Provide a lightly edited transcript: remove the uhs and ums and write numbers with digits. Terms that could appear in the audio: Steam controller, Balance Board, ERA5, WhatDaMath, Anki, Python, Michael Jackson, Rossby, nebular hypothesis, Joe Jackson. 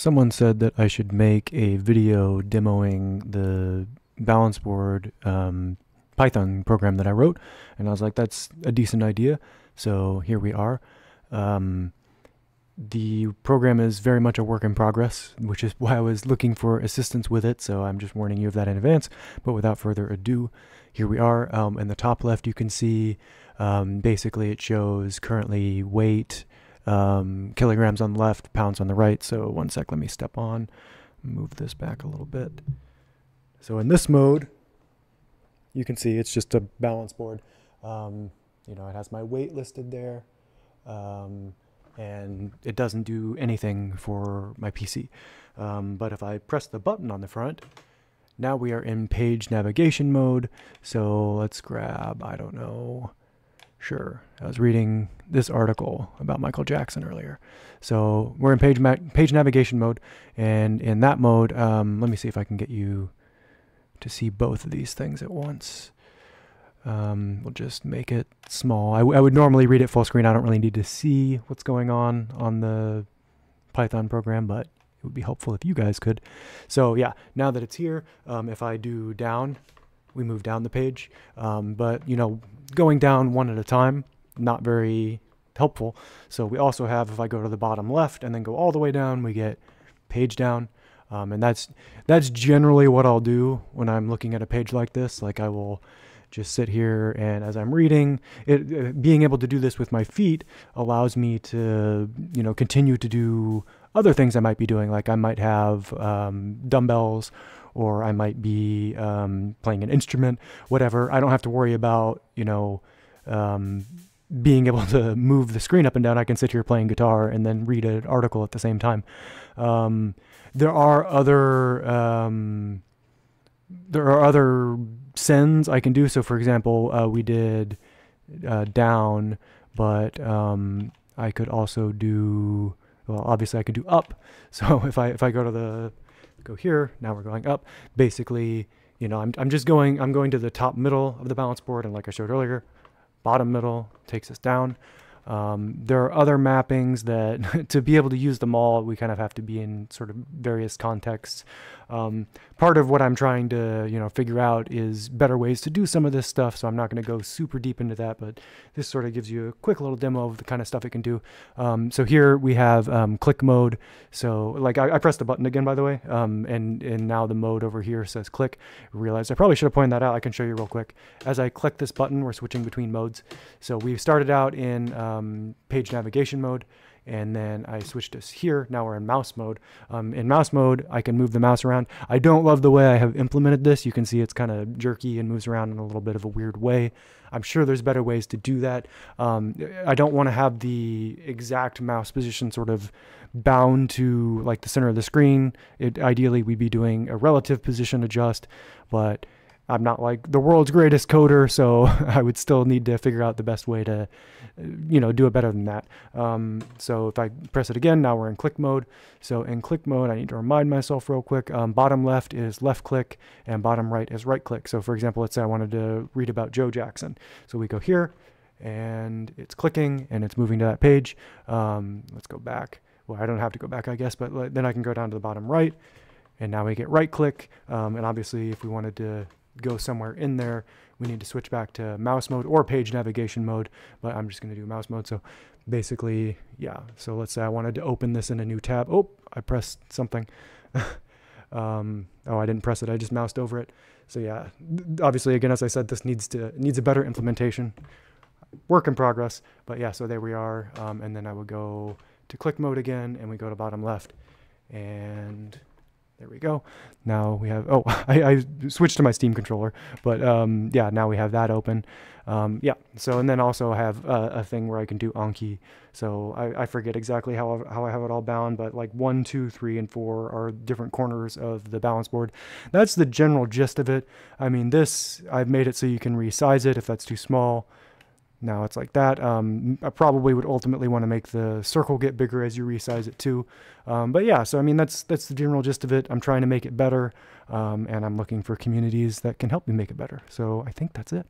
Someone said that I should make a video demoing the Balance Board Python program that I wrote, and I was like, that's a decent idea, so here we are. The program is very much a work in progress, which is why I was looking for assistance with it, so I'm just warning you of that in advance. But without further ado, here we are. In the top left you can see basically it shows currently weight, kilograms on the left, pounds on the right. So one sec, let me step on, move this back a little bit. So in this mode, you can see it's just a balance board. You know, it has my weight listed there, and it doesn't do anything for my PC. But if I press the button on the front, now we are in page navigation mode. So let's grab, I don't know. Sure, I was reading this article about Michael Jackson earlier. So we're in page navigation mode, and in that mode, let me see if I can get you to see both of these things at once. We'll just make it small. I would normally read it full screen. I don't really need to see what's going on the Python program, but it would be helpful if you guys could. So yeah, now that it's here, if I do down, we move down the page, but you know, going down one at a time, not very helpful. So we also have, if I go to the bottom left and then go all the way down, we get page down, and that's generally what I'll do when I'm looking at a page like this. Like I will just sit here, and as I'm reading, being able to do this with my feet allows me to, you know, continue to do other things I might be doing. Like I might have dumbbells, or I might be playing an instrument, whatever. I don't have to worry about, you know, being able to move the screen up and down. I can sit here playing guitar and then read an article at the same time. There are other sends I can do. So for example, we did down, but I could also do, well, obviously I could do up. So if I go to the here, now we're going up. Basically, you know, I'm going to the top middle of the balance board, and like I showed earlier, bottom middle takes us down. There are other mappings that to be able to use them all, we kind of have to be in sort of various contexts. Part of what I'm trying to, you know, figure out is better ways to do some of this stuff, so I'm not going to go super deep into that, but this sort of gives you a quick little demo of the kind of stuff it can do. So here we have click mode. So like I pressed the button again, by the way, and now the mode over here says click. Realized I probably should have pointed that out. I can show you real quick. As I click this button, we're switching between modes. So we started out in page navigation mode, and then I switched us here. Now we're in mouse mode. In mouse mode, I can move the mouse around. I don't love the way I have implemented this. You can see it's kind of jerky and moves around in a little bit of a weird way. I'm sure there's better ways to do that. I don't want to have the exact mouse position sort of bound to like the center of the screen. Ideally, we'd be doing a relative position adjust, but I'm not like the world's greatest coder, so I would still need to figure out the best way to, you know, do it better than that. So if I press it again, now we're in click mode. So in click mode, I need to remind myself real quick, bottom left is left click and bottom right is right click. So for example, let's say I wanted to read about Joe Jackson. So we go here and it's clicking and it's moving to that page. Let's go back. Well, I don't have to go back, I guess, but then I can go down to the bottom right and now we get right click. And obviously if we wanted to go somewhere in there, we need to switch back to mouse mode or page navigation mode, but I'm just going to do mouse mode. So basically, yeah, so let's say I wanted to open this in a new tab. Oh, I pressed something. Oh, I didn't press it, I just moused over it. So yeah, obviously, again, as I said, this needs a better implementation. Work in progress, but yeah, so there we are. And then I would go to click mode again, and we go to bottom left, and there we go. Now we have, oh, I switched to my Steam controller, but yeah, now we have that open. Yeah, so, and then also I have a thing where I can do Anki. So I forget exactly how I have it all bound, but like 1, 2, 3, and 4 are different corners of the balance board. That's the general gist of it. I mean, this, I've made it so you can resize it if that's too small. Now it's like that. I probably would ultimately want to make the circle get bigger as you resize it too. But yeah, so I mean, that's the general gist of it. I'm trying to make it better, and I'm looking for communities that can help me make it better. So I think that's it.